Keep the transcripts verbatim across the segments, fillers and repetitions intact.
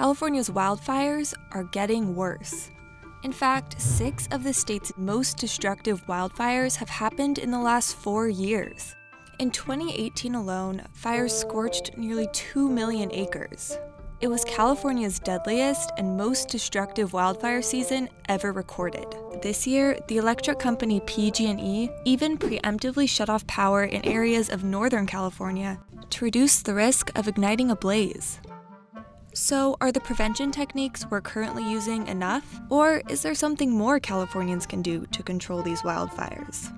California's wildfires are getting worse. In fact, six of the state's most destructive wildfires have happened in the last four years. In twenty eighteen alone, fires scorched nearly two million acres. It was California's deadliest and most destructive wildfire season ever recorded. This year, the electric company P G and E even preemptively shut off power in areas of Northern California to reduce the risk of igniting a blaze. So, are the prevention techniques we're currently using enough? Or is there something more Californians can do to control these wildfires?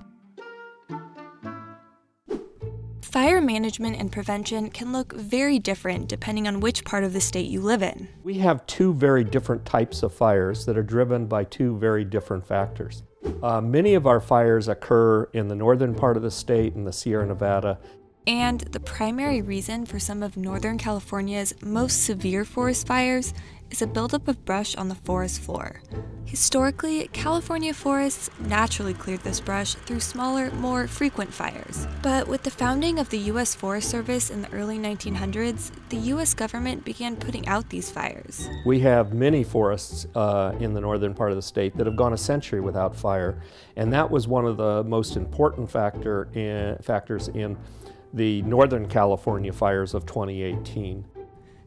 Fire management and prevention can look very different depending on which part of the state you live in. We have two very different types of fires that are driven by two very different factors. Uh, many of our fires occur in the northern part of the state, in the Sierra Nevada. And the primary reason for some of Northern California's most severe forest fires is a buildup of brush on the forest floor. Historically, California forests naturally cleared this brush through smaller, more frequent fires. But with the founding of the U S Forest Service in the early nineteen hundreds, the U S government began putting out these fires. We have many forests uh, in the northern part of the state that have gone a century without fire, and that was one of the most important factor in, factors in the Northern California fires of twenty eighteen.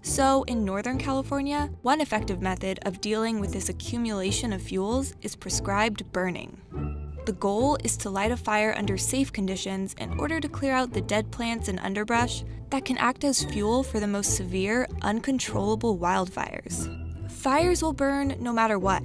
So in Northern California, one effective method of dealing with this accumulation of fuels is prescribed burning. The goal is to light a fire under safe conditions in order to clear out the dead plants and underbrush that can act as fuel for the most severe, uncontrollable wildfires. Fires will burn no matter what,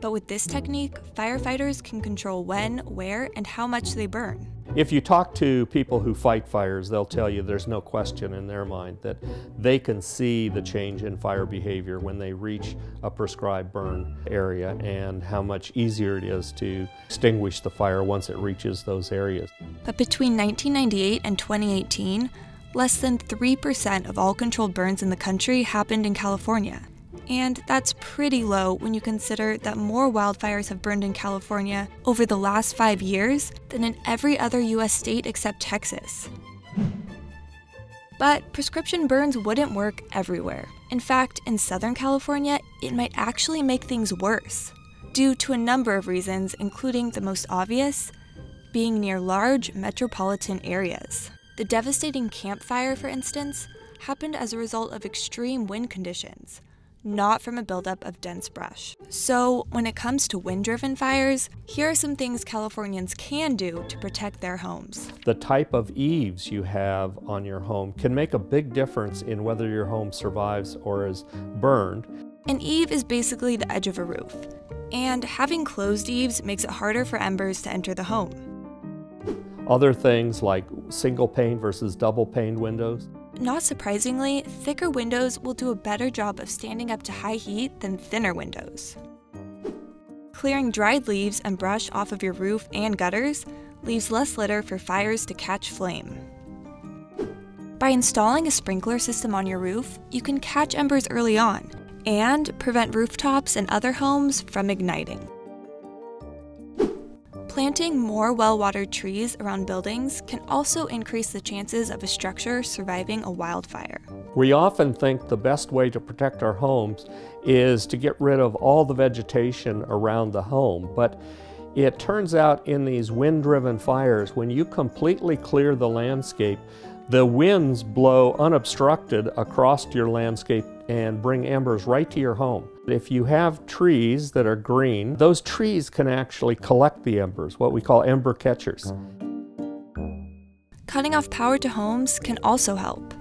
but with this technique, firefighters can control when, where, and how much they burn. If you talk to people who fight fires, they'll tell you there's no question in their mind that they can see the change in fire behavior when they reach a prescribed burn area and how much easier it is to extinguish the fire once it reaches those areas. But between nineteen ninety-eight and twenty eighteen, less than three percent of all controlled burns in the country happened in California. And that's pretty low when you consider that more wildfires have burned in California over the last five years than in every other U S state except Texas. But prescription burns wouldn't work everywhere. In fact, in Southern California, it might actually make things worse, due to a number of reasons, including the most obvious, being near large metropolitan areas. The devastating Camp Fire, for instance, happened as a result of extreme wind conditions, not from a buildup of dense brush. So when it comes to wind-driven fires, here are some things Californians can do to protect their homes. The type of eaves you have on your home can make a big difference in whether your home survives or is burned. An eave is basically the edge of a roof, and having closed eaves makes it harder for embers to enter the home. Other things like single-pane versus double-pane windows. Not surprisingly, thicker windows will do a better job of standing up to high heat than thinner windows. Clearing dried leaves and brush off of your roof and gutters leaves less litter for fires to catch flame. By installing a sprinkler system on your roof, you can catch embers early on and prevent rooftops and other homes from igniting. Planting more well-watered trees around buildings can also increase the chances of a structure surviving a wildfire. We often think the best way to protect our homes is to get rid of all the vegetation around the home, but it turns out in these wind-driven fires, when you completely clear the landscape, the winds blow unobstructed across your landscape and bring embers right to your home. If you have trees that are green, those trees can actually collect the embers, what we call ember catchers. Cutting off power to homes can also help.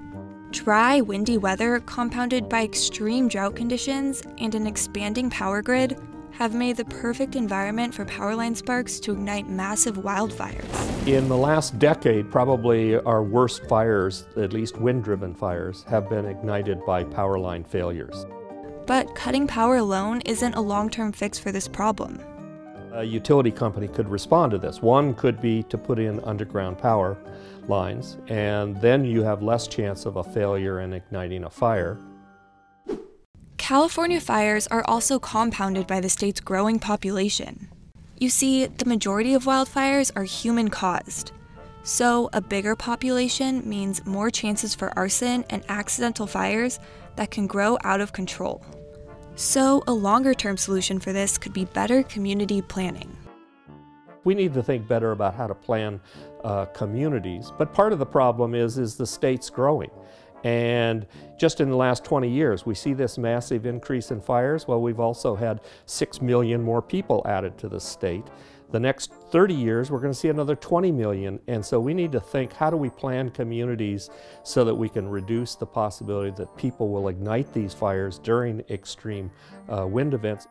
Dry, windy weather compounded by extreme drought conditions and an expanding power grid have made the perfect environment for power line sparks to ignite massive wildfires. In the last decade, probably our worst fires, at least wind-driven fires, have been ignited by power line failures. But cutting power alone isn't a long-term fix for this problem. A utility company could respond to this. One could be to put in underground power lines, and then you have less chance of a failure in igniting a fire. California fires are also compounded by the state's growing population. You see, the majority of wildfires are human-caused. So a bigger population means more chances for arson and accidental fires that can grow out of control. So a longer-term solution for this could be better community planning. We need to think better about how to plan uh, communities, but part of the problem is, is the state's growing. And just in the last twenty years, we see this massive increase in fires. Well, we've also had six million more people added to the state. The next thirty years, we're going to see another twenty million. And so we need to think, how do we plan communities so that we can reduce the possibility that people will ignite these fires during extreme uh, wind events?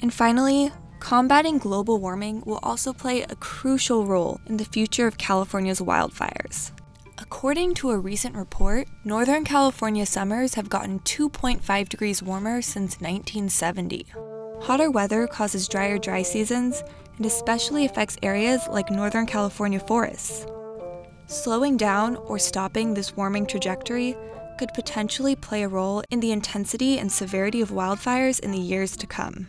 And finally, combating global warming will also play a crucial role in the future of California's wildfires. According to a recent report, Northern California summers have gotten two point five degrees warmer since nineteen seventy. Hotter weather causes drier dry seasons and especially affects areas like Northern California forests. Slowing down or stopping this warming trajectory could potentially play a role in the intensity and severity of wildfires in the years to come.